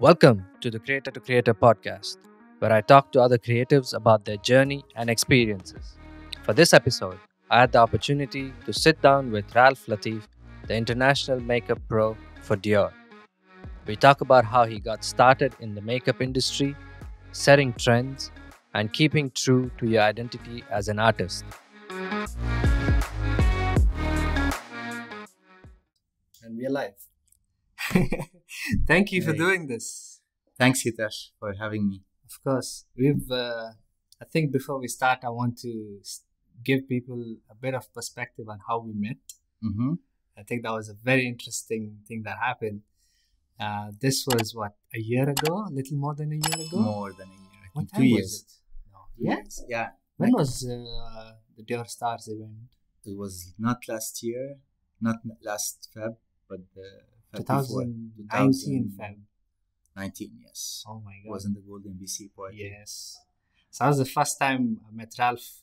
Welcome to the Creator to Creator podcast, where I talk to other creatives about their journey and experiences. For this episode, I had the opportunity to sit down with Ralph Lteif, the international makeup pro for Dior. We talk about how he got started in the makeup industry, setting trends, and keeping true to your identity as an artist. And we are live. Thank you for doing this. Thanks, Hitesh, for having me. Of course. I think before we start, I want to give people a bit of perspective on how we met. Mm-hmm. I think that was a very interesting thing that happened. This was, a year ago? A little more than a year ago? More than a year. I think 2 years. No. Yes? Yeah. When was the Dior Stars event? It was not last year, not last Feb, but the... 2019 Feb. 19, yes. Oh my God. It was in the Golden BC party. Yes. So that was the first time I met Ralph.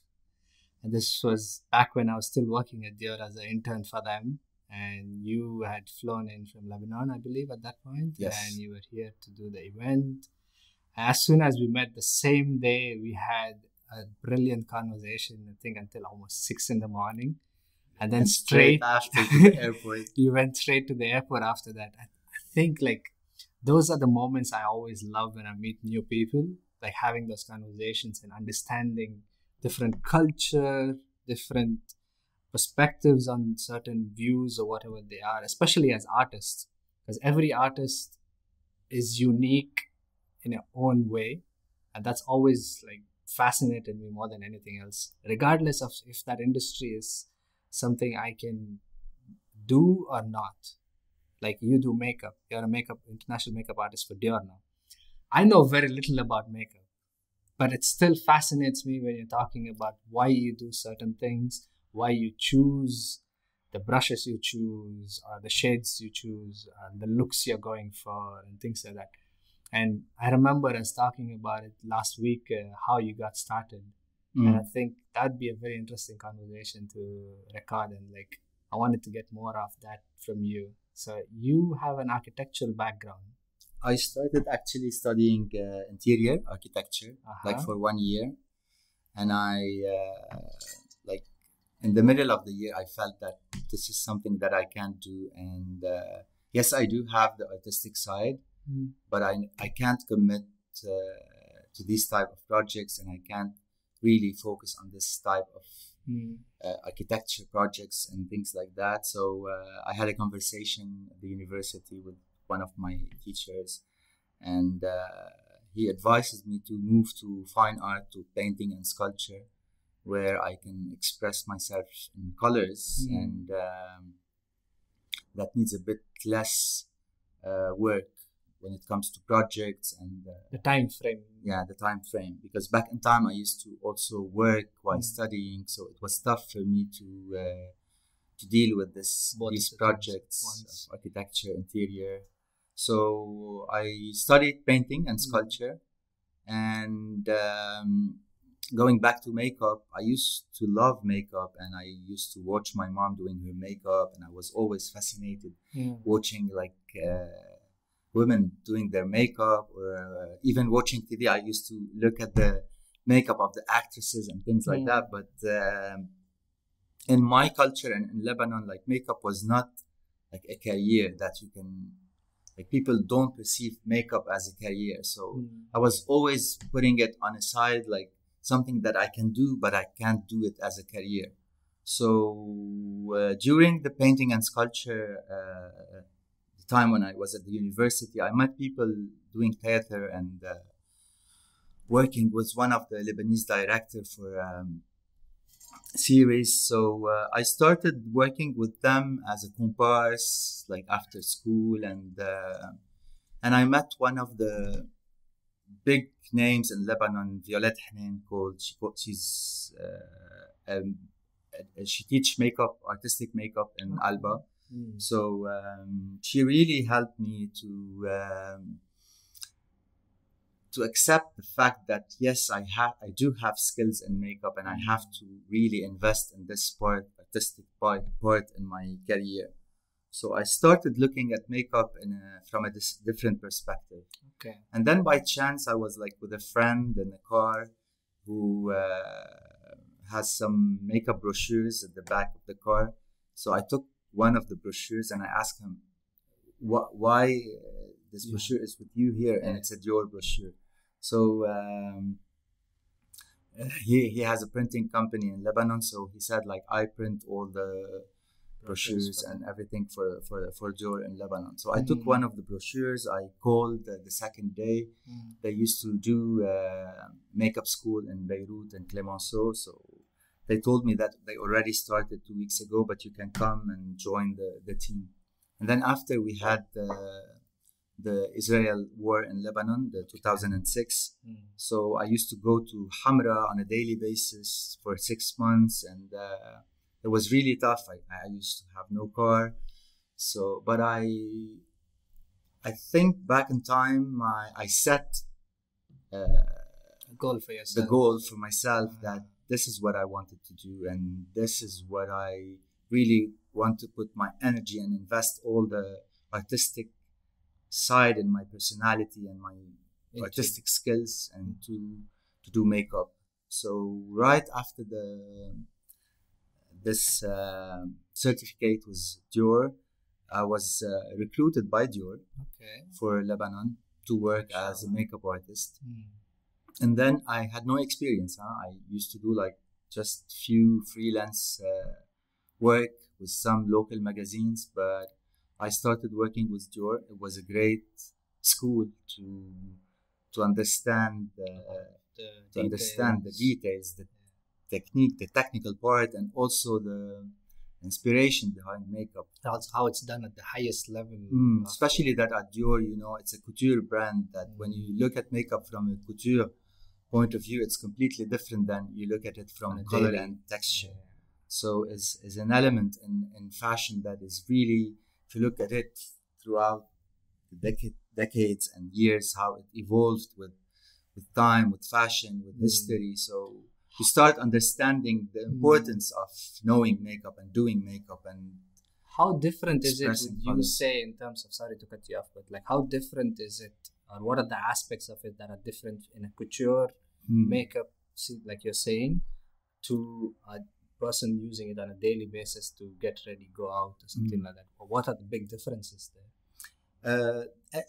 And this was back when I was still working at Dior as an intern for them. And you had flown in from Lebanon, I believe, at that point. Yes. And you were here to do the event. As soon as we met the same day, we had a brilliant conversation, I think, until almost 6 in the morning. And then straight after to the airport. You went straight to the airport after that. I think those are the moments I always love when I meet new people, having those conversations and understanding different culture, different perspectives on certain views or whatever they are, especially as artists, because every artist is unique in their own way. And that's always fascinated me more than anything else, regardless of if that industry is something I can do or not. You do makeup. You're a international makeup artist for Dior now. I know very little about makeup, but it still fascinates me when you're talking about why you do certain things, why you choose the brushes you choose, or the shades you choose, and the looks you're going for, and things like that. And I remember us talking about it last week, how you got started. Mm. And I think that'd be a very interesting conversation to record. And I wanted to get more of that from you. So you have an architectural background. I started actually studying interior architecture, for 1 year. And in the middle of the year, I felt that this is something that I can't do. And yes, I do have the artistic side, but I can't commit to these type of projects, and I can't really focus on this type of architecture projects and things like that. So I had a conversation at the university with one of my teachers, and he advises me to move to fine art, to painting and sculpture, where I can express myself in colors, and that needs a bit less work when it comes to projects and the time frame. Yeah, the time frame. Because back in time, I used to also work while studying, so it was tough for me to deal with these projects of architecture, interior. So I studied painting and sculpture, and going back to makeup, I used to love makeup, and I used to watch my mom doing her makeup, and I was always fascinated watching women doing their makeup, or even watching TV. I used to look at the makeup of the actresses and things like that. But in my culture and in Lebanon, makeup was not a career that you can... people don't perceive makeup as a career. So I was always putting it on a side, something that I can do, but I can't do it as a career. So during the painting and sculpture the time when I was at the university, I met people doing theater and working with one of the Lebanese directors for series. So I started working with them as a comparse, after school, and I met one of the big names in Lebanon, Violet Hanen, she teaches makeup, artistic makeup in Alba. So she really helped me to accept the fact that yes, I do have skills in makeup, and I have to really invest in this part, artistic part in my career. So I started looking at makeup from a different perspective. Okay. And then by chance, I was like with a friend in a car who has some makeup brochures at the back of the car. So I took one of the brochures and I asked him, why this brochure is with you here? And it's a Dior brochure. So he has a printing company in Lebanon. So he said, like, I print all the brochures and everything for Dior in Lebanon. So I took one of the brochures. I called the second day. They used to do makeup school in Beirut and Clemenceau. So they told me that they already started 2 weeks ago, but you can come and join the team. And then after we had the Israel war in Lebanon, the 2006. So I used to go to Hamra on a daily basis for 6 months, and it was really tough. I used to have no car. So, but I think back in time, I set the goal for myself that this is what I wanted to do, and this is what I really want to put my energy and invest all the artistic side in my personality and my artistic skills, and to do makeup. So right after this certificate was Dior, I was recruited by Dior for Lebanon to work as a makeup artist. And then I had no experience. I used to do like just few freelance work with some local magazines, but I started working with Dior. It was a great school to understand the details, the technique, the technical part, and also the inspiration behind makeup. That's how it's done at the highest level. Especially that at Dior, you know, it's a couture brand that when you look at makeup from a couture point of view, it's completely different than you look at it from color and texture. So is an element in fashion that is really, if you look at it throughout the decades and years, how it evolved with time, with fashion, with history. So you start understanding the importance of knowing makeup and doing makeup. And how different is it, would you say, in terms of, sorry to cut you off, but like how different is it, or what are the aspects of it that are different in a couture makeup, like you're saying, to a person using it on a daily basis to get ready, go out or something like that? But what are the big differences there?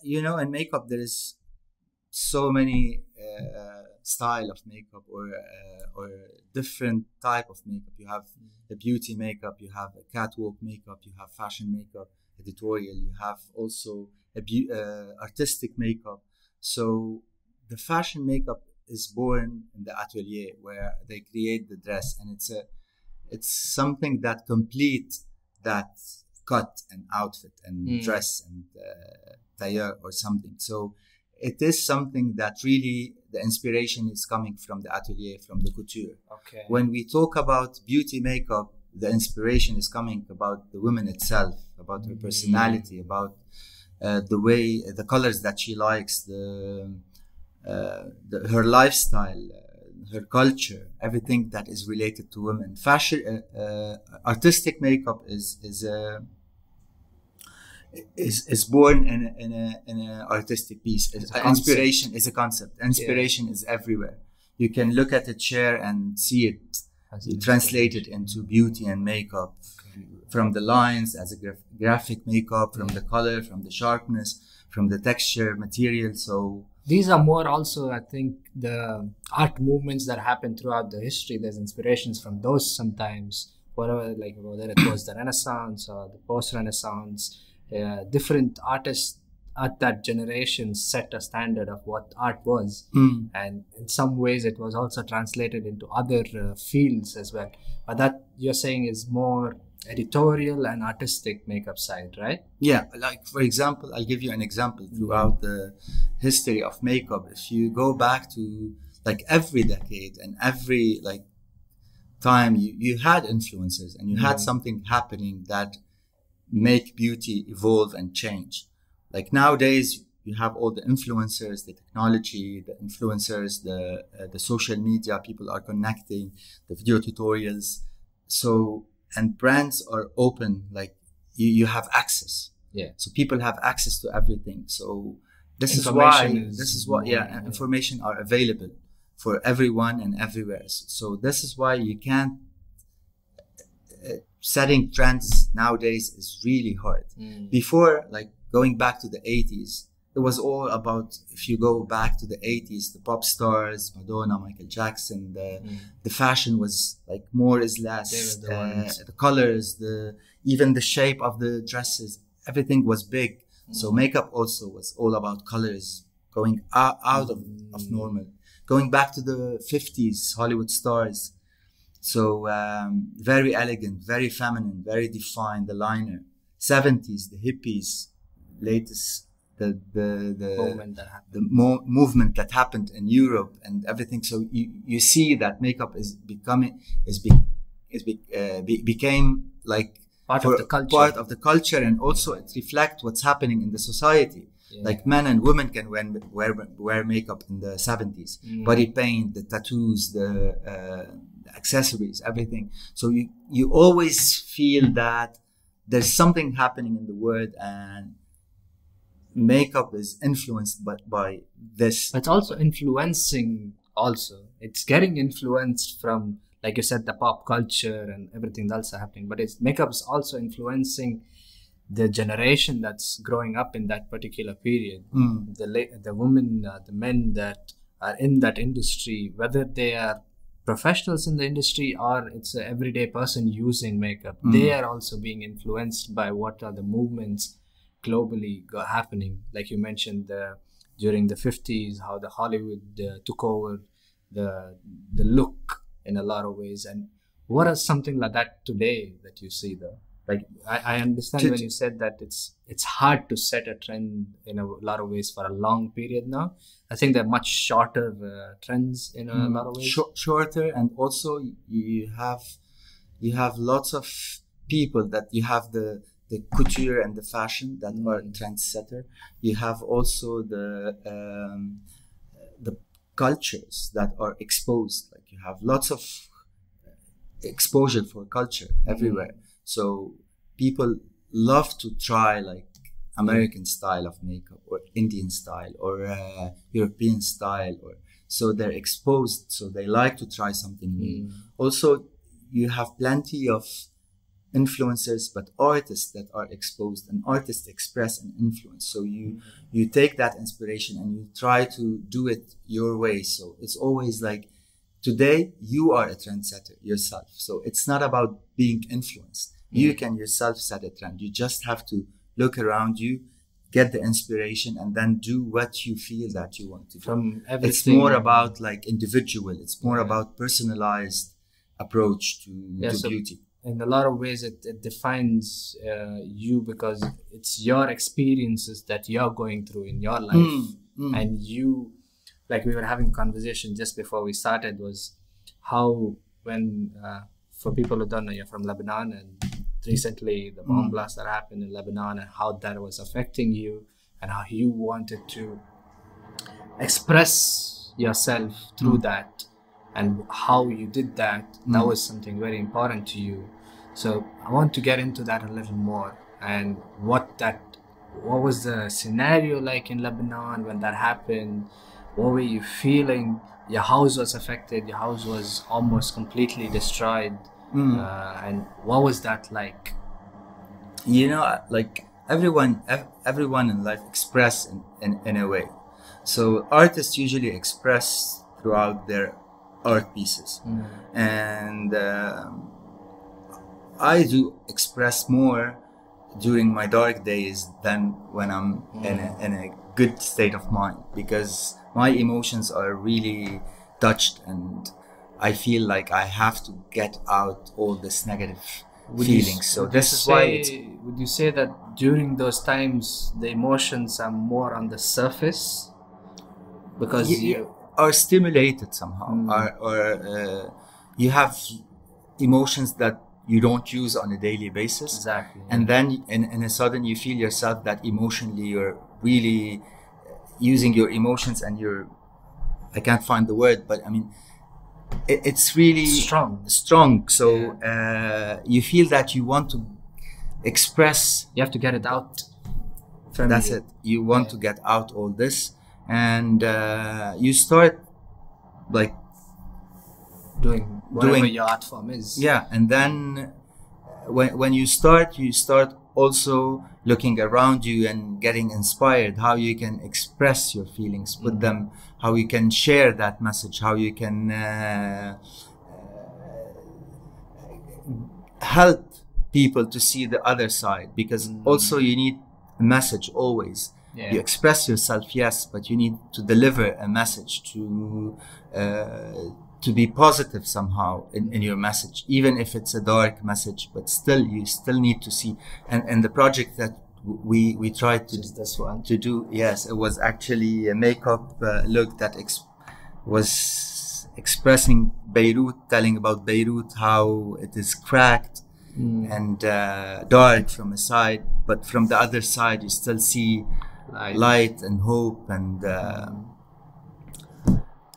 You know, in makeup there is so many style of makeup or different type of makeup. You have the beauty makeup, you have a catwalk makeup, you have fashion makeup, editorial, you have also artistic makeup. So the fashion makeup is born in the atelier where they create the dress, and it's something that completes that cut and outfit and dress and tailleur or something. So it is something that really the inspiration is coming from the atelier, from the couture. Okay. When we talk about beauty makeup, the inspiration is coming about the woman itself, about her personality, about the way, the colors that she likes, her lifestyle, her culture, everything that is related to women. Fashion, artistic makeup is born in a artistic piece. Inspiration is a concept. Inspiration is everywhere. You can look at a chair and see it, translate it into beauty and makeup, from the lines as a graphic makeup, from the color, from the sharpness, from the texture, material. So these are more also, I think, the art movements that happen throughout the history. There's inspirations from those sometimes, whether it was the Renaissance or the post-Renaissance. Different artists at that generation set a standard of what art was, and in some ways it was also translated into other fields as well. But that you're saying is more editorial and artistic makeup side, right? Yeah, like for example, I'll give you an example throughout the history of makeup. If you go back to like every decade and every like time, you had influences and you had something happening that make beauty evolve and change. Like nowadays you have all the influencers, the technology, the influencers, the social media, people are connecting, the video tutorials. So, and brands are open, like you have access. Yeah. So people have access to everything. So this is why, information are available for everyone and everywhere. So this is why you can't, setting trends nowadays is really hard. Mm. Before, like going back to the 80s, it was all about, if you go back to the 80s, the pop stars, Madonna, Michael Jackson, the fashion was like more is less, the colors, even the shape of the dresses, everything was big. Mm. So makeup also was all about colors, going out of normal. Going back to the 50s, Hollywood stars. So very elegant, very feminine, very defined, the liner. 70s, the hippies, latest, the movement that happened in Europe and everything. So you see that makeup is becoming, became like part of the culture, and also it reflects what's happening in the society. Yeah. Like men and women can wear makeup in the 70s, body paint, the tattoos, the accessories, everything. So you always feel that there's something happening in the world, and makeup is influenced by this. But also influencing also. It's getting influenced from, like you said, the pop culture and everything else happening. But it's makeup is also influencing the generation that's growing up in that particular period, the women, the men that are in that industry, whether they are professionals in the industry or it's an everyday person using makeup, they are also being influenced by what are the movements globally happening. Like you mentioned, during the 50s, how the Hollywood took over the look in a lot of ways. And what is something like that today that you see though? Like I understand when you said that it's hard to set a trend in a lot of ways for a long period now. I think they're much shorter trends in a lot of ways. Shorter, and also you have lots of people that you have the couture and the fashion that are trendsetter. You have also the cultures that are exposed. Like you have lots of exposure for culture everywhere. So people love to try like American style of makeup or Indian style or European style, or so they're exposed. So they like to try something new. Also, you have plenty of influencers, but artists that are exposed, and artists express and influence. So you take that inspiration and you try to do it your way. So it's always like, today, you are a trendsetter yourself. So it's not about being influenced. You can yourself set a trend. You just have to look around you, get the inspiration, and then do what you feel that you want to do. It's more about like individual. It's more about personalized approach to beauty. In a lot of ways, it defines you, because it's your experiences that you're going through in your life. And you... Like we were having a conversation just before we started, was how when, for people who don't know, you're from Lebanon, and recently the bomb blast that happened in Lebanon, and how that was affecting you, and how you wanted to express yourself through that, and how you did that, that was something very important to you. So I want to get into that a little more, and what was the scenario like in Lebanon when that happened? What were you feeling? Your house was affected. Your house was almost completely destroyed. And what was that like? You know, like everyone in life express in a way. So artists usually express throughout their art pieces. And I do express more during my dark days than when I'm in a good state of mind, because my emotions are really touched, and I feel like I have to get out all this negative feelings. So this is why. Would you say that during those times the emotions are more on the surface because you are stimulated somehow, or you have emotions that you don't use on a daily basis? Exactly. And then, in a sudden, you feel yourself that emotionally you're really using your emotions, and I can't find the word, but I mean, it's really strong. So you feel that you want to express, you have to get it out from that's you. It you want to get out all this, and you start like doing whatever your art form is, and then when you start also looking around you and getting inspired how you can express your feelings with them, how you can share that message, how you can help people to see the other side, because also you need a message always. You express yourself, yes, but you need to deliver a message to be positive somehow in your message, even if it's a dark message, but still you still need to see. And the project that we tried to do, yes, it was actually a makeup look that was expressing Beirut, telling about Beirut, how it is cracked and dark from a side, but from the other side you still see light and hope. And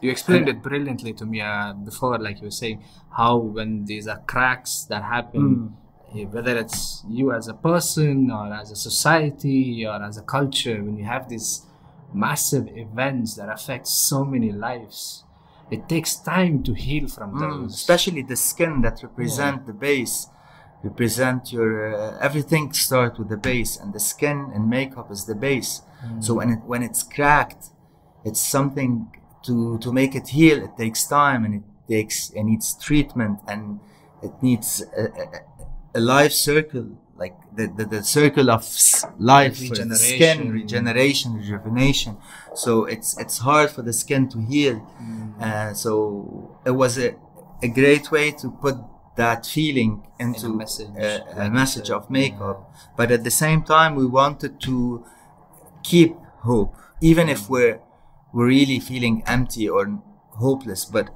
you explained it brilliantly to me before, like you were saying, how when these are cracks that happen, whether it's you as a person or as a society or as a culture, when you have these massive events that affect so many lives, it takes time to heal from those. Especially the skin that represent the base, represent your, everything starts with the base, and the skin and makeup is the base. So when it's cracked, it's something. To make it heal, it takes time, and it needs treatment, and it needs a life circle, like the circle of life, regeneration. Skin regeneration, rejuvenation. So it's hard for the skin to heal. So it was a great way to put that feeling into a message of makeup. But at the same time, we wanted to keep hope, even if we're really feeling empty or hopeless, but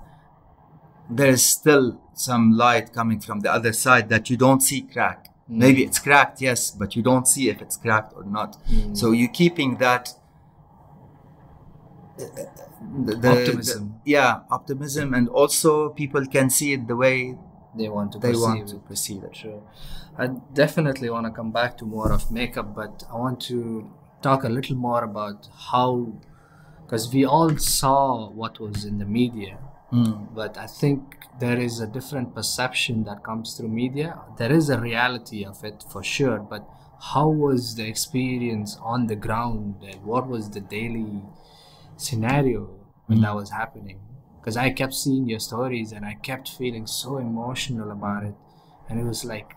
there is still some light coming from the other side that you don't see cracked. Maybe it's cracked, yes, but you don't see if it's cracked or not. So you're keeping that optimism. Optimism, and also people can see it the way they want to perceive it. Sure. I definitely want to come back to more of makeup, but I want to talk a little more about how, because we all saw what was in the media, but I think there is a different perception that comes through media. There is a reality of it for sure, but how was the experience on the ground? And what was the daily scenario when that was happening? Because I kept seeing your stories and I kept feeling so emotional about it. And it was like,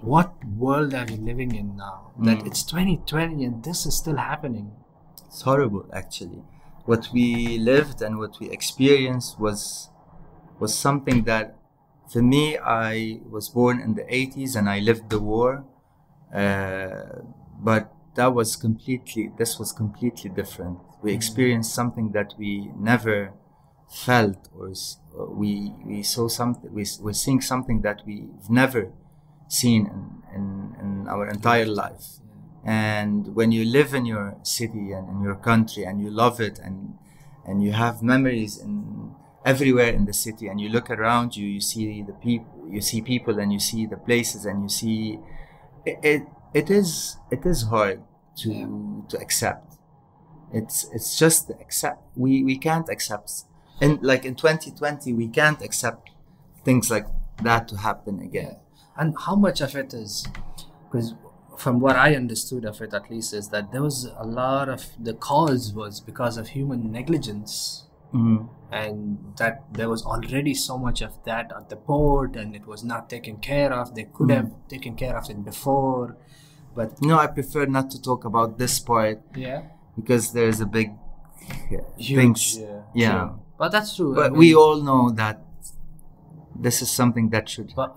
what world are we living in now? That it's 2020 and this is still happening. It's horrible, actually. What we lived and what we experienced was something that, for me, I was born in the 80s and I lived the war, but this was completely different. We experienced something that we never felt, or we saw something. We're seeing something that we've never seen in our entire life. And when you live in your city and in your country and you love it and you have memories everywhere in the city, and you look around you, you see people and you see the places, and you see it is hard to accept. It's just accept. We can't accept, and like in 2020 we can't accept things like that to happen again. And how much of it is, because from what I understood of it, at least, is that there was a lot of, the cause was because of human negligence, and that there was already so much of that at the port, and it was not taken care of. They could have taken care of it before, but no, I prefer not to talk about this part. Yeah, because there is a big huge thing. True. But that's true. But I mean, we all know that this is something that should have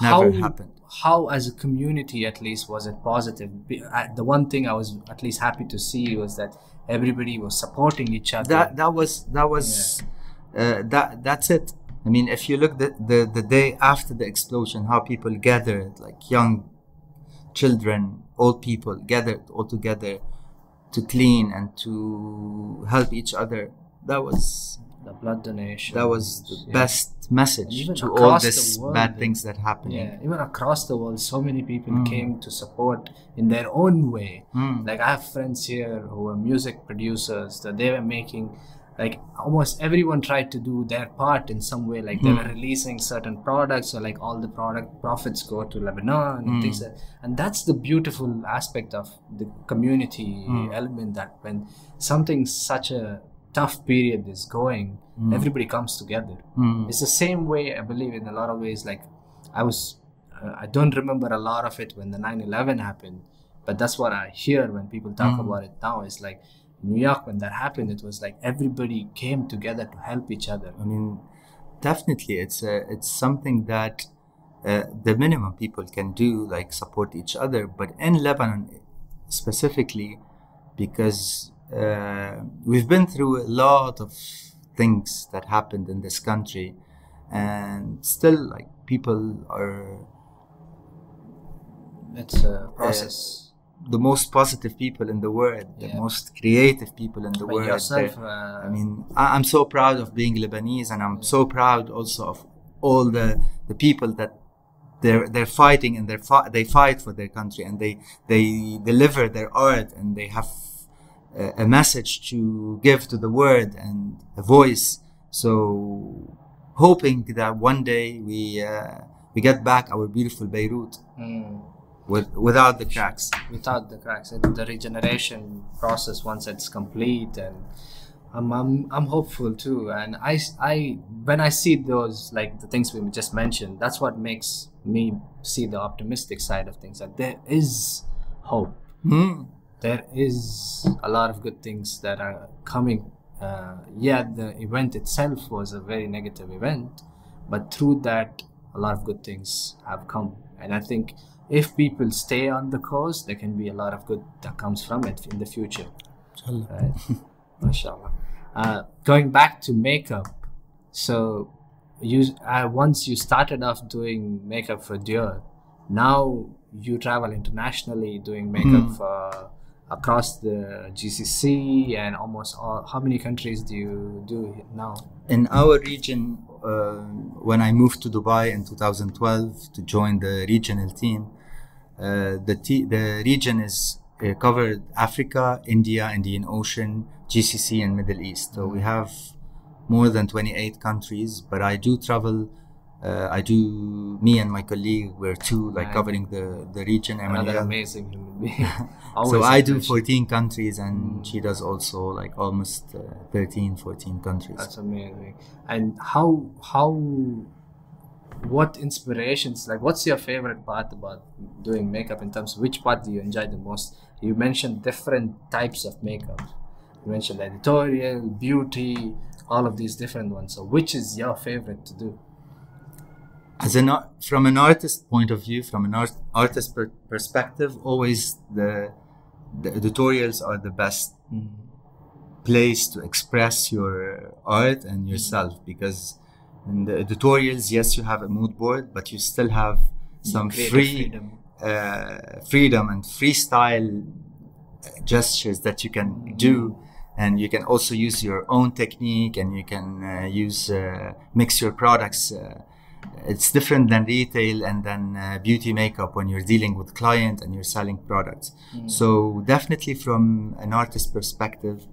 never happened. How, as a community, at least, was it positive? The one thing I was at least happy to see was that everybody was supporting each other. That's it. I mean, if you look the day after the explosion, how people gathered, like young children, old people gathered all together to clean and to help each other. That was the blood donation. That was the best message to all these bad things that happened. Yeah, even across the world, so many people came to support in their own way. Like, I have friends here who are music producers that they were making, like, almost everyone tried to do their part in some way. Like, they were releasing certain products, or like all the product profits go to Lebanon and things like that. And that's the beautiful aspect of the community element, that when something such a tough period is going, everybody comes together. It's the same way, I believe, in a lot of ways. Like, I was, I don't remember a lot of it when the 9/11 happened, but that's what I hear when people talk about it now. It's like, New York, when that happened, it was like everybody came together to help each other. I mean, definitely, it's something that the minimum people can do, like support each other. But in Lebanon specifically, because we've been through a lot of things that happened in this country, and still, like, people are... It's a process. The most positive people in the world, the most creative people in the world. Yourself, I mean, I'm so proud of being Lebanese, and I'm so proud also of all the people that they're fighting, and they fight for their country, and they deliver their art, and they have a message to give to the world and a voice. So hoping that one day we get back our beautiful Beirut. Without the cracks. Without the cracks. The regeneration process, once it's complete, and I'm hopeful too. And I when I see those, like the things we just mentioned, that's what makes me see the optimistic side of things. That there is hope. There is a lot of good things that are coming. Yeah, the event itself was a very negative event, but through that, a lot of good things have come. And I think if people stay on the course, there can be a lot of good that comes from it in the future. Right? MashaAllah. Going back to makeup, so you once you started off doing makeup for Dior, now you travel internationally doing makeup for, across the GCC and almost all. How many countries do you do now? In our region, when I moved to Dubai in 2012 to join the regional team, the region is covered Africa, India, Indian Ocean, GCC, and Middle East. So we have more than 28 countries, but I do travel. Me and my colleague, we're two, like, covering the region. Another amazing human being. So I do 14 countries, and she does also, like, almost 13, 14 countries. That's amazing. And what inspirations, like, what's your favorite part about doing makeup in terms of which part do you enjoy the most? You mentioned different types of makeup. You mentioned editorial, beauty, all of these different ones. So which is your favorite to do? As from an artist point of view, from an artist perspective, always the editorials are the best place to express your art and yourself, because in the editorials, yes, you have a mood board, but you still have some freedom and freestyle gestures that you can do. And you can also use your own technique, and you can mix your products. It's different than retail and than beauty makeup when you're dealing with clients and you're selling products. So definitely from an artist perspective,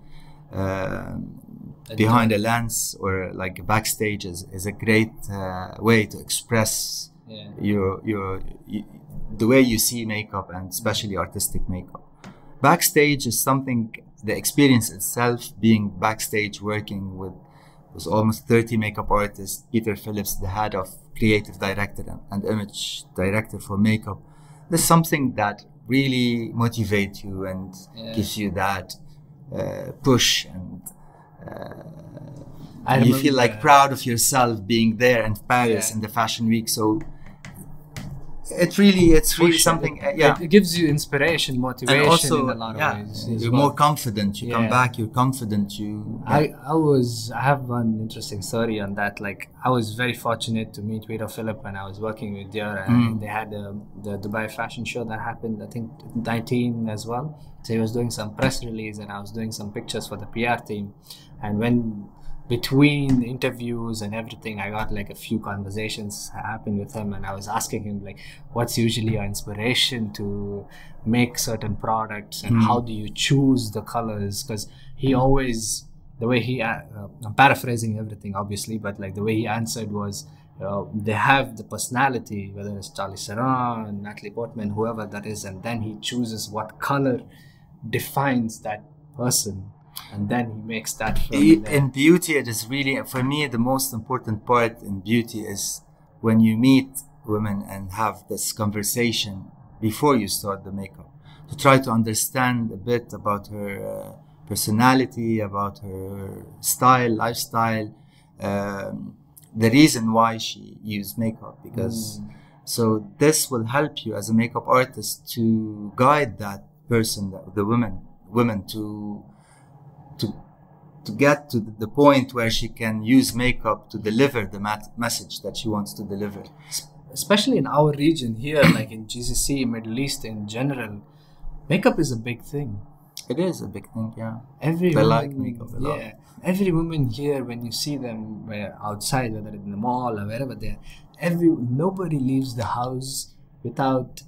behind a lens or like backstage is a great way to express the way you see makeup, and especially artistic makeup. Backstage is something, the experience itself, being backstage working with almost 30 makeup artists. Peter Phillips, the head of creative director and image director for makeup, there's something that really motivates you and gives you that push, and you feel like proud of yourself being there in Paris in the fashion week. So it's really something. It gives you inspiration, motivation, and also, in a lot of ways. You're more confident. You come back. You're confident. I have one interesting story on that. Like, I was very fortunate to meet Peter Phillips when I was working with Dior, and they had the Dubai fashion show that happened, I think 19 as well. So he was doing some press release, and I was doing some pictures for the PR team. And when between the interviews and everything, I got like a few conversations happen with him, and I was asking him like, what's usually your inspiration to make certain products, and how do you choose the colors? Because he always, the way he, I'm paraphrasing everything obviously, but like the way he answered was, they have the personality, whether it's Charlie Saran, Natalie Portman, whoever that is, and then he chooses what color defines that person. And then he makes that film. In beauty, it is really, for me, the most important part in beauty is when you meet women and have this conversation before you start the makeup, to try to understand a bit about her personality, about her style, lifestyle, the reason why she used makeup, because so this will help you as a makeup artist to guide that person, the women to get to the point where she can use makeup to deliver the message that she wants to deliver. Especially in our region here, like in GCC, Middle East in general, makeup is a big thing. It is a big thing, yeah. They like makeup a lot. Yeah, every woman here, when you see them outside, whether in the mall or wherever they are, nobody leaves the house without,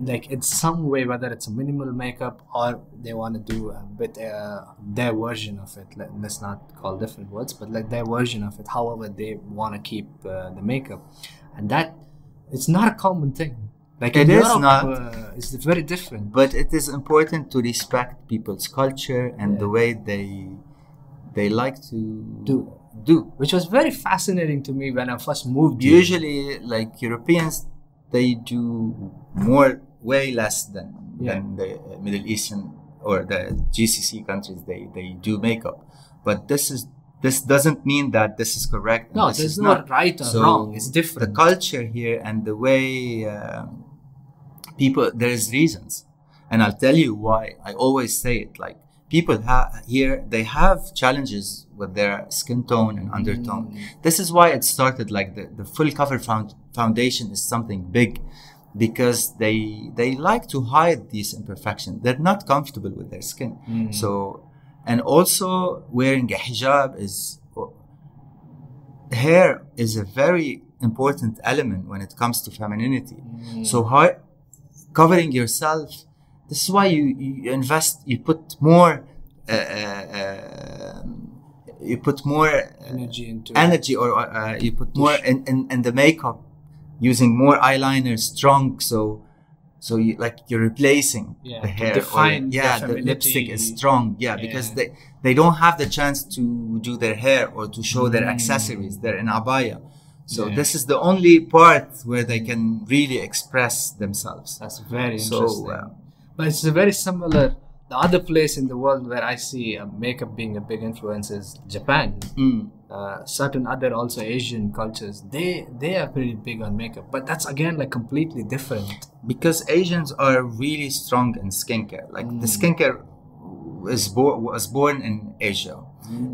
like, in some way, whether it's a minimal makeup or they want to do a bit their version of it. Let's not call different words, but like their version of it, however they want to keep the makeup. And that, it's not a common thing. Like it is not. It's very different. But it is important to respect people's culture and the way they like to do. Which was very fascinating to me when I first moved here. Usually, like, Europeans, they do more, way less than the Middle Eastern or the GCC countries. They do makeup, but this doesn't mean that this is correct. No, there's not right or wrong. It's different. The culture here and the way people, there's reasons, and I'll tell you why. I always say it, like, people here, they have challenges with their skin tone and undertone. This is why it started, like, the full cover foundation is something big, because they like to hide these imperfections. They're not comfortable with their skin. So, and also wearing a hijab is, hair is a very important element when it comes to femininity. So covering yourself, this is why you invest, you put more energy into energy, or you put more in the makeup, using more eyeliner, strong, so you, like, you're replacing the hair. The lipstick is strong, because they don't have the chance to do their hair or to show their accessories. They're in abaya, so this is the only part where they can really express themselves. That's very interesting. But it's a very similar. The other place in the world where I see makeup being a big influence is Japan. Certain other also Asian cultures, they are pretty big on makeup, but that's again like completely different. Because Asians are really strong in skincare. Like the skincare was born in Asia,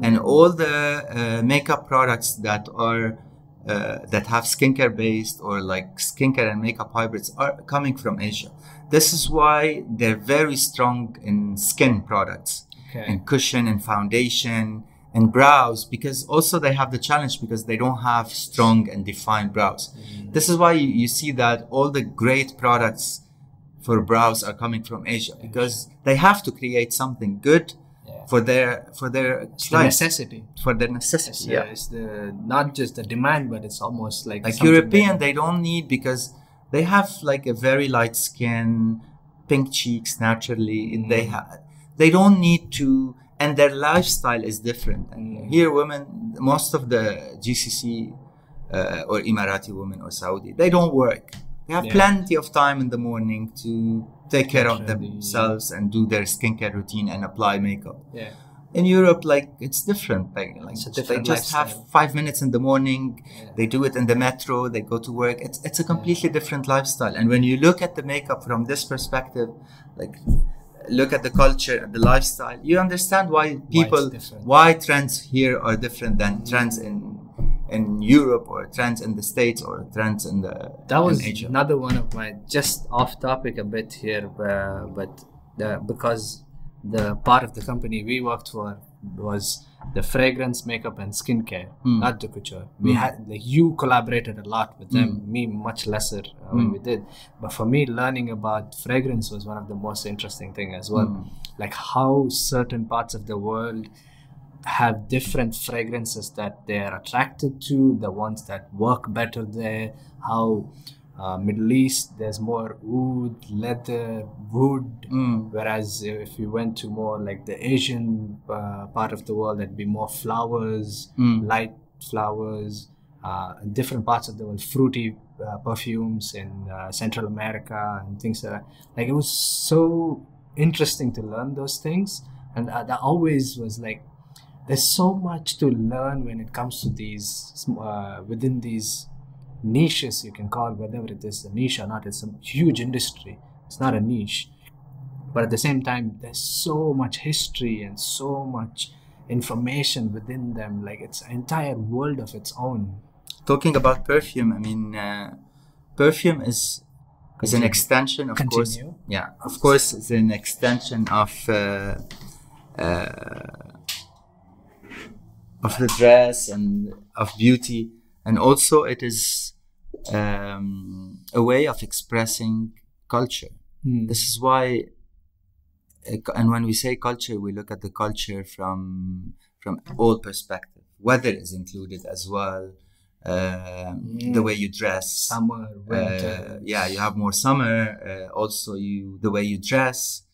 and all the makeup products that are that have skincare based, or like skincare and makeup hybrids, are coming from Asia. This is why they're very strong in skin products, and cushion and foundation and brows, because also they have the challenge because they don't have strong and defined brows. This is why you see that all the great products for brows are coming from Asia, because they have to create something good for their necessity. It's the, not just the demand, but it's almost like European, they don't need, because they have like a very light skin, pink cheeks naturally. They don't need to, and their lifestyle is different. And here, women, most of the GCC or Emirati women or Saudi, they don't work. They have plenty of time in the morning to take care of themselves and do their skincare routine and apply makeup. In Europe, like, it's different. Like they just have 5 minutes in the morning. They do it in the metro. They go to work. It's a completely different lifestyle. And when you look at the makeup from this perspective, like, look at the culture, the lifestyle, you understand why trends here are different than trends in Europe, or trends in the States, or trends in Asia. That was another one of my, just off topic a bit here, but because the part of the company we worked for, was the fragrance, makeup, and skincare, not the couture. We had, like, you collaborated a lot with them, me much lesser when we did. But for me, learning about fragrance was one of the most interesting things as well. Like how certain parts of the world have different fragrances that they are attracted to, the ones that work better there, how... Middle East, there's more oud, leather, wood, whereas if you went to more like the Asian part of the world, that'd be more flowers, light flowers, different parts of the world, fruity perfumes in Central America and things like that. Like, it was so interesting to learn those things, and that always was like, there's so much to learn when it comes to these, within these niches, you can call, whether it is a niche or not. It's a huge industry, it's not a niche, but at the same time there's so much history and so much information within them. Like, it's an entire world of its own. Talking about perfume, I mean, perfume is an extension, of course, yeah, of course, it's an extension of the dress and of beauty. And also, it is a way of expressing culture. This is why, and when we say culture, we look at the culture from all perspectives. Weather is included as well. The way you dress, summer, winter. Yeah, you have more summer. Also, the way you dress,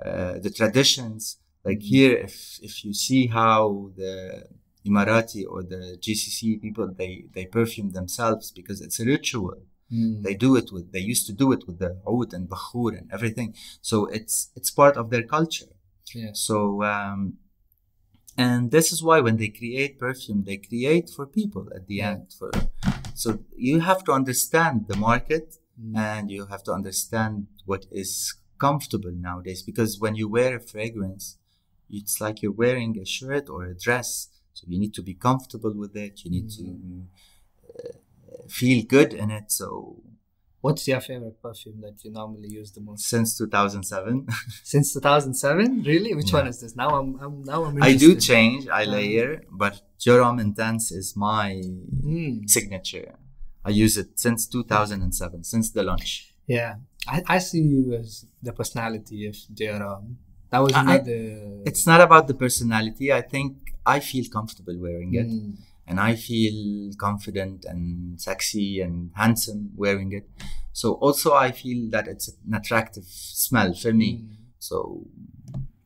the traditions. Like here, if you see how the Emirati or the GCC people, they perfume themselves because it's a ritual. They do it with, they used to do it with the oud and bakhur and everything. So it's part of their culture. Yeah. So, and this is why when they create perfume, they create for people at the end. So you have to understand the market and you have to understand what is comfortable nowadays, because when you wear a fragrance, it's like you're wearing a shirt or a dress. So you need to be comfortable with it. You need to feel good in it. So, what's your favorite perfume that you normally use the most? Since 2007. Since 2007, really? Which one is this? Now I'm interested. I do change. I layer, but Dior Homme Intense is my signature. I use it since 2007, since the launch. Yeah, I see you as the personality of Dior Homme. That was another. It's not about the personality. I think I feel comfortable wearing it, and I feel confident and sexy and handsome wearing it. So also I feel that it's an attractive smell for me. So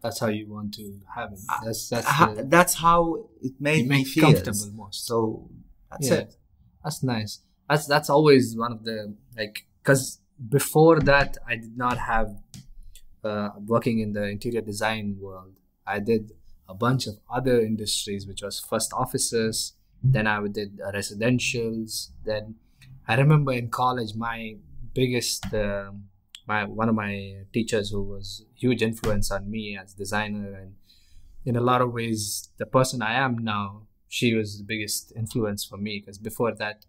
that's how you want to have it. That's how it made me feel comfortable most. So that's it. That's nice. That's always one of the, like, because before that I did not have working in the interior design world. I did a bunch of other industries, which was first offices, then I did residentials. Then I remember in college, my biggest, one of my teachers who was a huge influence on me as designer, and in a lot of ways, the person I am now, she was the biggest influence for me, because before that,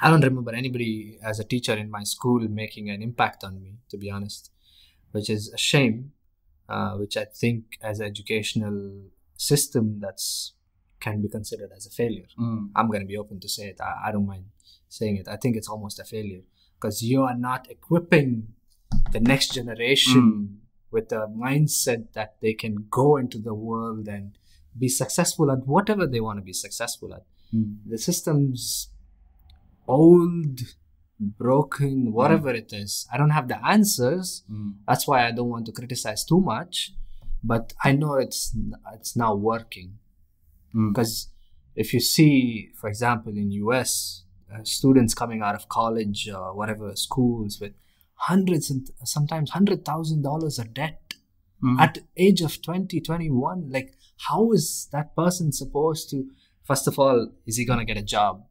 I don't remember anybody as a teacher in my school making an impact on me, to be honest, which is a shame. Which I think as an educational system, can be considered as a failure. I'm going to be open to say it. I don't mind saying it. I think it's almost a failure, because you are not equipping the next generation with a mindset that they can go into the world and be successful at whatever they want to be successful at. The system's old, broken, whatever it is. I don't have the answers. That's why I don't want to criticize too much, but I know it's now working, because if you see, for example, in US, students coming out of college or whatever schools with hundreds and sometimes $100,000 of debt at age of 20, 21. Like, how is that person supposed to, first of all, is he gonna get a job?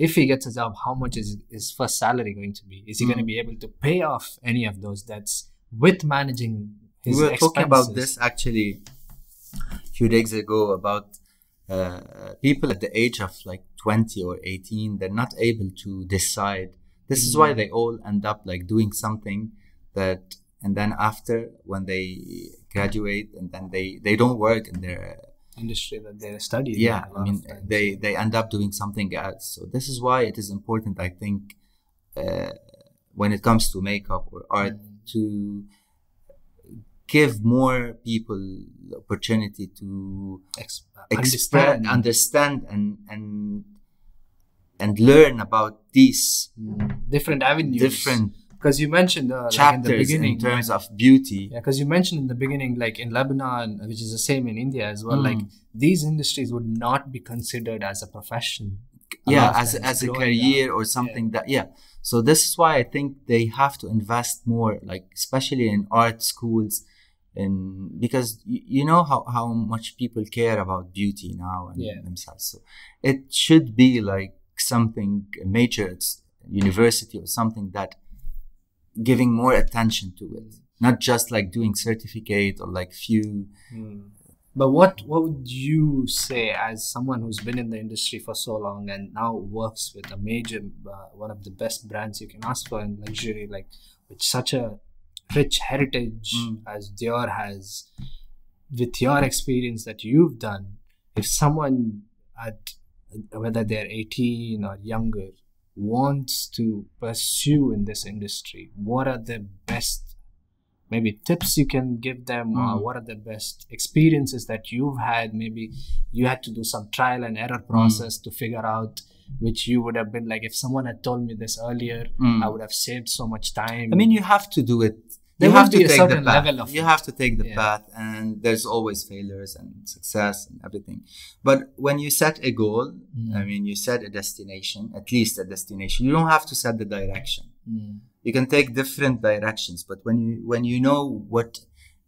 If he gets a job, how much is his first salary going to be? Is he going to be able to pay off any of those debts with managing his expenses? We were talking about this actually a few days ago, about people at the age of like 20 or 18, they're not able to decide. This is why they all end up like doing something that, and then after, when they graduate and then they don't work in their industry that they're studying. Yeah, I mean, they end up doing something else. So this is why it is important, I think, when it comes to makeup or art, to give more people the opportunity to understand and learn about these different avenues, because you mentioned chapters like in the beginning, in terms of beauty. Yeah, because you mentioned in the beginning, like in Lebanon, which is the same in India as well, like these industries would not be considered as a profession. Yeah, as a career or something that, yeah. So this is why I think they have to invest more, like especially in art schools, and because you know how much people care about beauty now and themselves. So it should be like something major, it's university or something that giving more attention to it, not just like doing certificate or like few. But what would you say as someone who's been in the industry for so long and now works with a major, one of the best brands you can ask for in luxury, like with such a rich heritage as Dior has, with your experience that you've done, if someone at whether they're 18 or younger wants to pursue in this industry, what are the best maybe tips you can give them, or what are the best experiences that you've had? Maybe you had to do some trial and error process to figure out, which you would have been like, if someone had told me this earlier, I would have saved so much time. I mean, you have to do it. There have to be a certain level of, you have to take the path, and there's always failures and success and everything. But when you set a goal, I mean, you set a destination, at least a destination. You don't have to set the direction. You can take different directions, but when you know what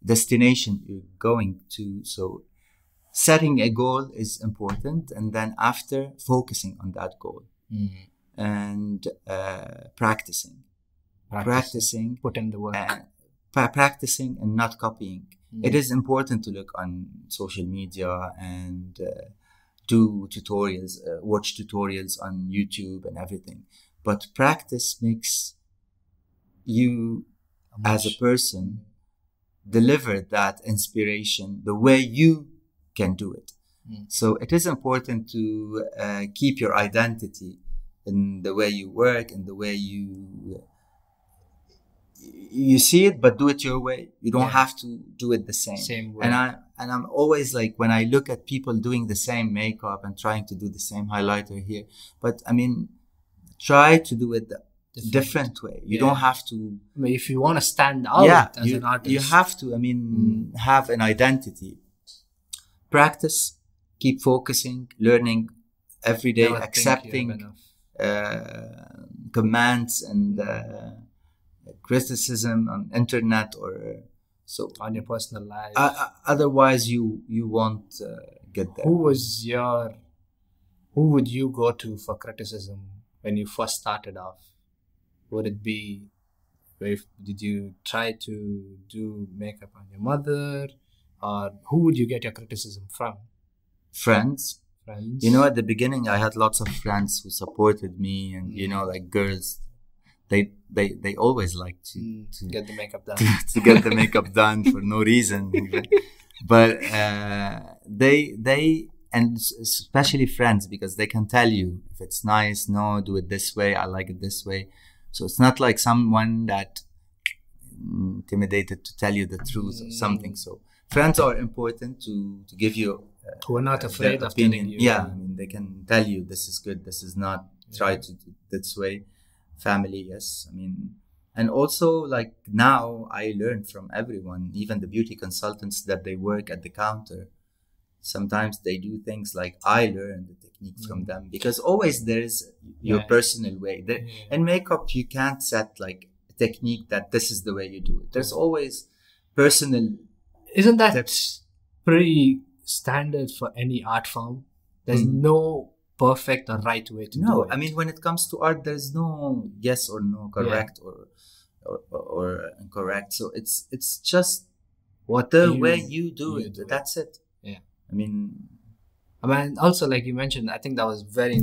destination you're going to, so setting a goal is important, and then after focusing on that goal and practicing, put in the work. Practicing and not copying. It is important to look on social media and do tutorials, watch tutorials on YouTube and everything. But practice makes you, as a person, deliver that inspiration the way you can do it. So it is important to keep your identity in the way you work and the way you see it, but do it your way. You don't have to do it the same way. And I'm always like, when I look at people doing the same makeup and trying to do the same highlighter here, but I mean, try to do it different way. You don't have to. I mean, if you want to stand out as an artist, you have to. I mean, have an identity. Practice. Keep focusing, learning every day, accepting commands and criticism on internet or so on your personal life. Otherwise, you won't get there. Who would you go to for criticism when you first started off? Would it be, did you try to do makeup on your mother? Or who would you get your criticism from? Friends. You know, at the beginning, I had lots of friends who supported me, and you know, like girls, they always like to get the makeup done. To get the makeup done for no reason, even. But they and especially friends, because they can tell you if it's nice, no, do it this way, I like it this way. So it's not like someone that intimidated to tell you the truth or something. So friends are important to give you. Who are not afraid of telling you. Yeah, I mean, they can tell you this is good, this is not. Try to do this way. Family, yes. I mean, and also like now I learn from everyone, even the beauty consultants that they work at the counter. Sometimes they do things like I learn the technique from them, because always there is your personal way. In makeup, you can't set like a technique that this is the way you do it. There's always personal. Isn't that tips. Pretty standard for any art form? There's no perfect or right way to do it. No, I mean, when it comes to art, there's no yes or no, correct or incorrect. So it's just the way you do it. That's it. Yeah. I mean, also like you mentioned, I think that was very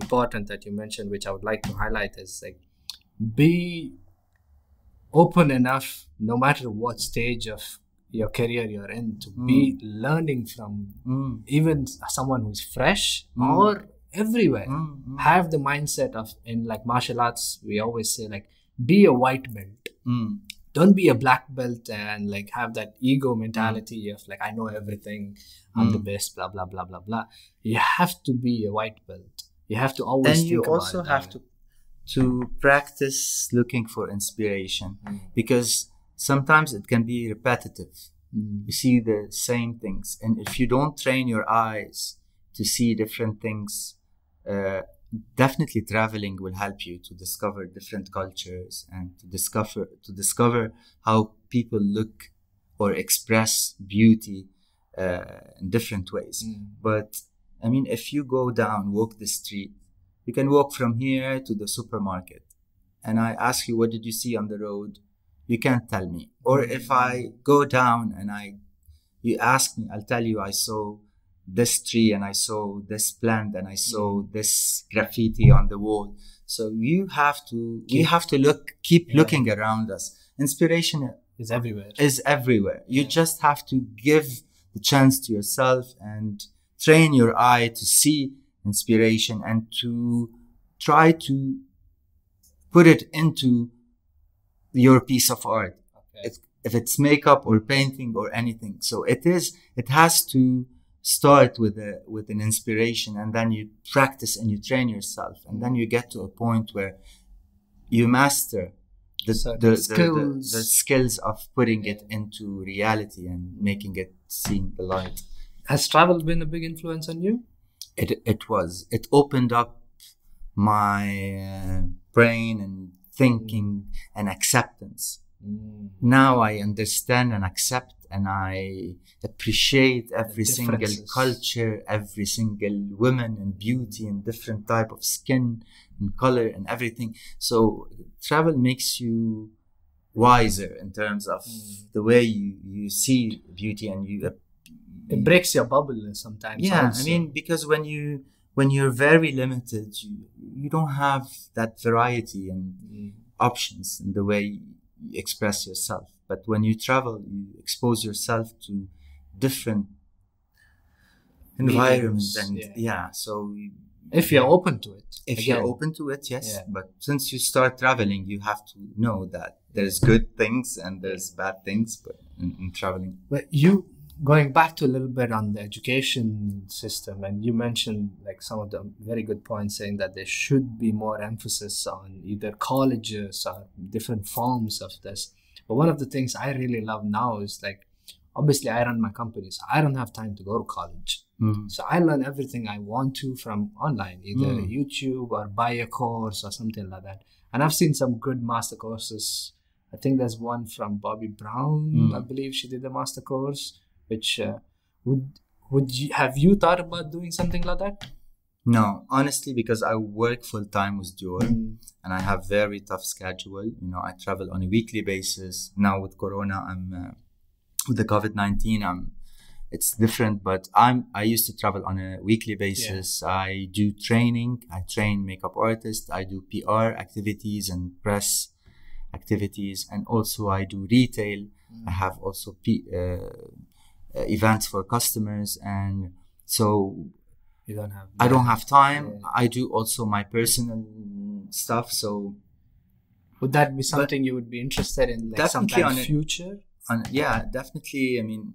important that you mentioned, which I would like to highlight is like, be open enough, no matter what stage of your career you're in, to be learning from even someone who's fresh or everywhere. Have the mindset of, in like martial arts, we always say like, be a white belt. Don't be a black belt and like have that ego mentality of like, I know everything, I'm the best, blah, blah, blah, blah, blah. You have to be a white belt. You have to always think about it. And you also have to practice looking for inspiration, because sometimes it can be repetitive. You see the same things. And if you don't train your eyes to see different things, definitely traveling will help you to discover different cultures and to discover how people look or express beauty in different ways. But I mean, if you go down, walk the street, you can walk from here to the supermarket, and I ask you, what did you see on the road? You can't tell me. Or if I go down and you ask me, I'll tell you, I saw this tree and I saw this plant and I saw this graffiti on the wall. So we have to keep looking around us. Inspiration is everywhere. You just have to give the chance to yourself and train your eye to see inspiration and to try to put it into your piece of art. Okay. If it's makeup or painting or anything. So it has to start with an inspiration, and then you practice and you train yourself, and then you get to a point where you master the skills of putting it into reality and making it seem the light. Has travel been a big influence on you? It was. It opened up my brain and thinking and acceptance. Now I understand and accept, and I appreciate every single culture, every single woman and beauty and different type of skin and color and everything. So travel makes you wiser in terms of the way you see beauty, and it breaks your bubble sometimes. Yeah, also. I mean, because when you're very limited, you don't have that variety and options in the way you express yourself. But when you travel, you expose yourself to different environments, and so if you're open to it, yes. Yeah. But since you start traveling, you have to know that there's good things and there's bad things. But in traveling, but going back to a little bit on the education system, and you mentioned like some of the very good points, saying that there should be more emphasis on either colleges or different forms of this. But one of the things I really love now is like, obviously I run my company, so I don't have time to go to college. So I learn everything I want to from online, either YouTube or buy a course or something like that. And I've seen some good master courses. I think there's one from Bobbi Brown, I believe she did a master course. Which have you thought about doing something like that? No, honestly, because I work full time with Dior, and I have very tough schedule. You know, I travel on a weekly basis. Now with Corona, with the COVID-19, it's different. But I used to travel on a weekly basis. Yeah. I do training. I train makeup artists. I do PR activities and press activities, and also I do retail. I have also events for customers, and so I don't have time. I do also my personal stuff. So would that be something you would be interested in, like sometime future? Definitely. I mean,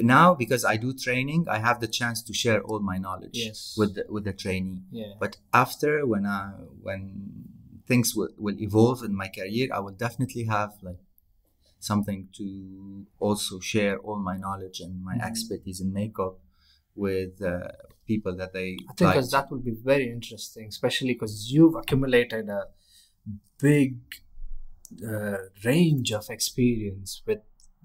now because I do training, I have the chance to share all my knowledge with the trainee. Yeah. But after, when things will evolve in my career, I will definitely have like something to also share all my knowledge and my expertise in makeup with people that I think, because that would be very interesting, especially because you've accumulated a big range of experience with,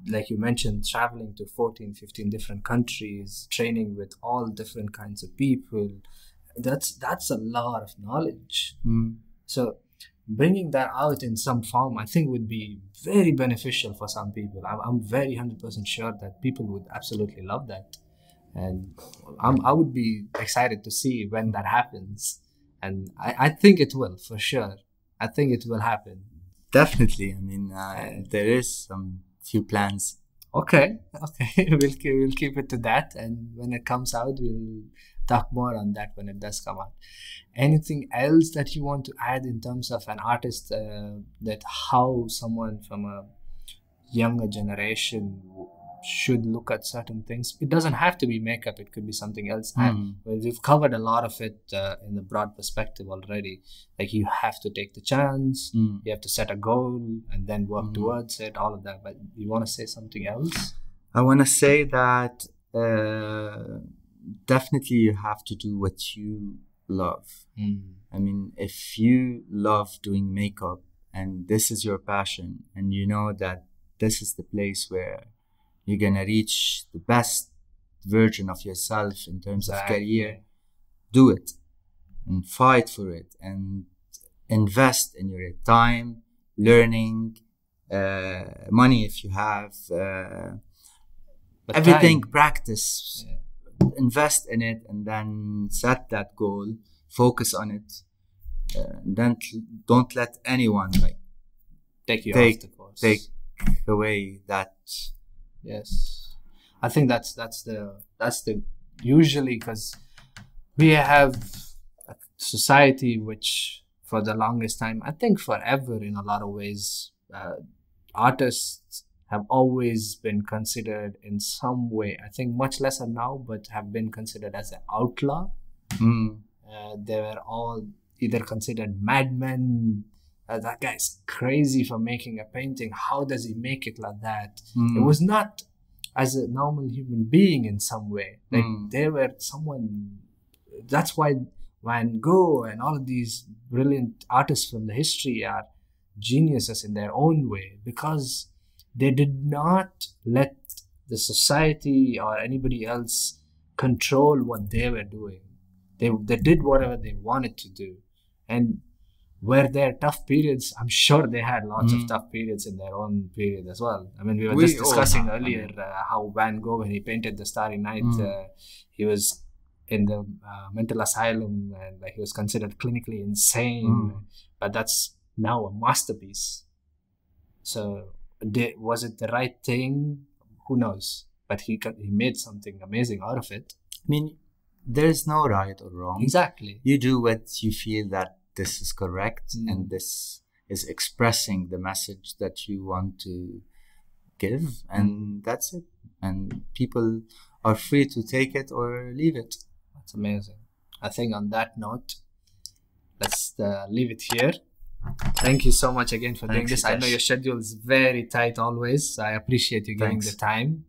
like you mentioned, traveling to 14-15 different countries, training with all different kinds of people. That's a lot of knowledge. So bringing that out in some form, I think, would be very beneficial for some people. I'm very 100% sure that people would absolutely love that, and I would be excited to see when that happens. And I think it will, for sure. I think it will happen. Definitely. I mean, there is some few plans Okay. We'll keep it to that, and when it comes out, we'll talk more on that when it does come out. Anything else that you want to add in terms of an artist, that how someone from a younger generation should look at certain things? It doesn't have to be makeup, it could be something else. We've covered a lot of it in the broad perspective already. Like, you have to take the chance, you have to set a goal and then work towards it, all of that. But you want to say something else? I want to say that definitely you have to do what you love. I mean, if you love doing makeup and this is your passion, and you know that this is the place where you're going to reach the best version of yourself in terms of career, do it and fight for it and invest in your time, learning, money if you have, everything, practice, invest in it, and then set that goal, focus on it. Then don't let anyone take away that. Yes, I think that's the usually, because we have a society which for the longest time, I think forever in a lot of ways, artists have always been considered in some way, I think much lesser now, but have been considered as an outlaw. They were all either considered madmen. That guy's crazy for making a painting. How does he make it like that? It was not as a normal human being in some way. Like, they were someone. That's why Van Gogh and all of these brilliant artists from the history are geniuses in their own way, because they did not let the society or anybody else control what they were doing. They did whatever they wanted to do. And were there tough periods? I'm sure they had lots of tough periods in their own period as well. I mean, we were just discussing earlier how Van Gogh, when he painted The Starry Night, he was in the mental asylum, and he was considered clinically insane. But that's now a masterpiece. So was it the right thing? Who knows? But he made something amazing out of it. I mean, there is no right or wrong. Exactly. You do what you feel that this is correct, and this is expressing the message that you want to give, and that's it. And people are free to take it or leave it. That's amazing. I think on that note, let's leave it here. Thank you so much again for doing this. I know your schedule is very tight always. So I appreciate you giving the time.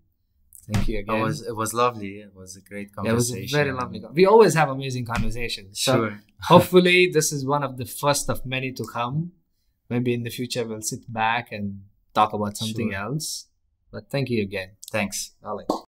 Thank you again. It was lovely. It was a great conversation. It was a very lovely. We always have amazing conversations. Sure. So hopefully this is one of the first of many to come. Maybe in the future we'll sit back and talk about something else. But thank you again. Thanks. All right.